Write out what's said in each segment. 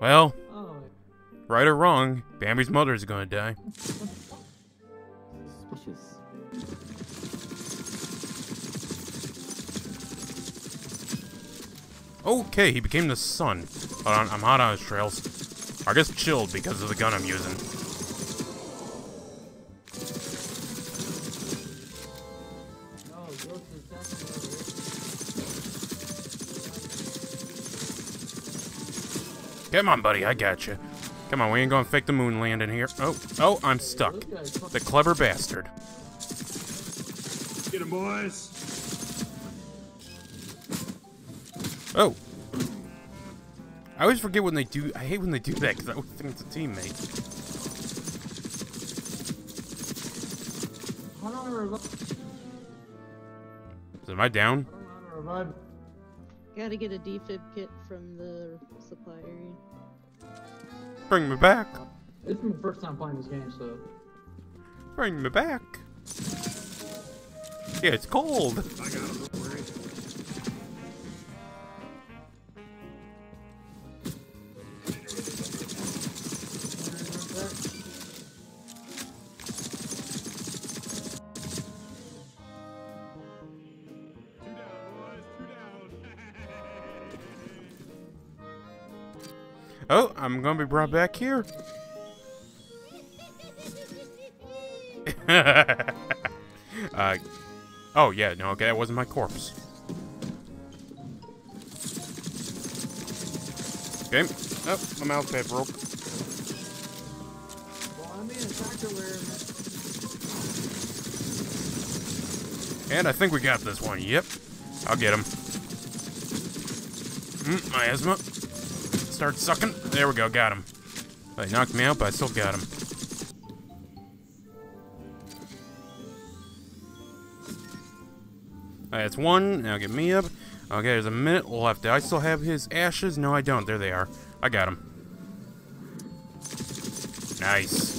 Well, right or wrong, Bambi's mother is gonna die. Suspicious. Okay, he became the sun. Hold on, I'm hot on his trails. I guess chilled because of the gun I'm using. Come on, buddy, I gotcha. Come on, we ain't gonna fake the moon landing here. Oh, I'm stuck. The clever bastard. Get him, boys. Oh. I always forget when they do. I hate when they do that because I always think it's a teammate. I don't revive. Am I down? Gotta get a defib kit from the supply area. Bring me back. It's my first time playing this game, so. Bring me back. Yeah, it's cold. I got him. Oh, I'm gonna be brought back here. Oh yeah, no, okay, that wasn't my corpse. Okay. Oh, my mouse pad broke. Well, I'm in a tractor wearing. And I think we got this one. Yep, I'll get him. My asthma. Start sucking. There we go, got him. They knocked me out, but I still got him. Alright, that's one. Now get me up. Okay, there's a minute left. Do I still have his ashes? No, I don't. There they are. I got him. Nice.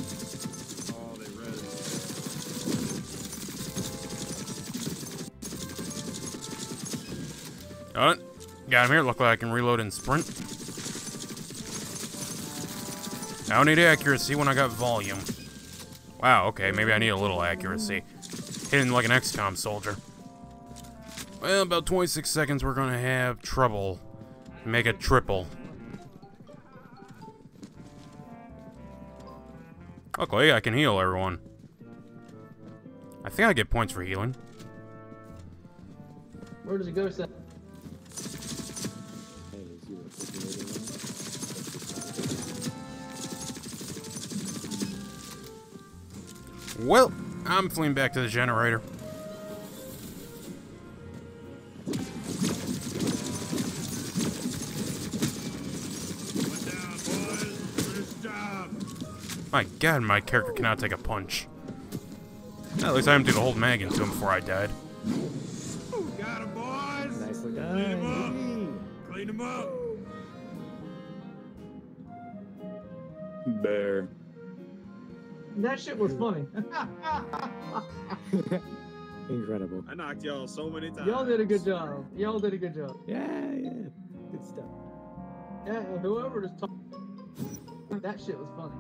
Alright, got him here. Look like I can reload and sprint. I don't need accuracy when I got volume. Wow, okay, maybe I need a little accuracy. Hitting like an XCOM soldier. Well, about 26 seconds, we're gonna have trouble. Make a triple. Luckily, I can heal everyone. I think I get points for healing. Where does it go, Seth? Well, I'm fleeing back to the generator. My god, my character cannot take a punch. At least I am due to hold mag into him before I died. Got him, boys! Nicely done. Clean him up! Clean him up! Bear. That shit was funny. Incredible. I knocked y'all so many times. Y'all did a good job. Y'all did a good job. Yeah. Good stuff. Yeah, whoever just talked. That shit was funny.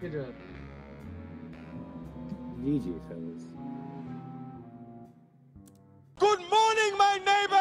Good job. GG, fellas. Good morning, my neighbor!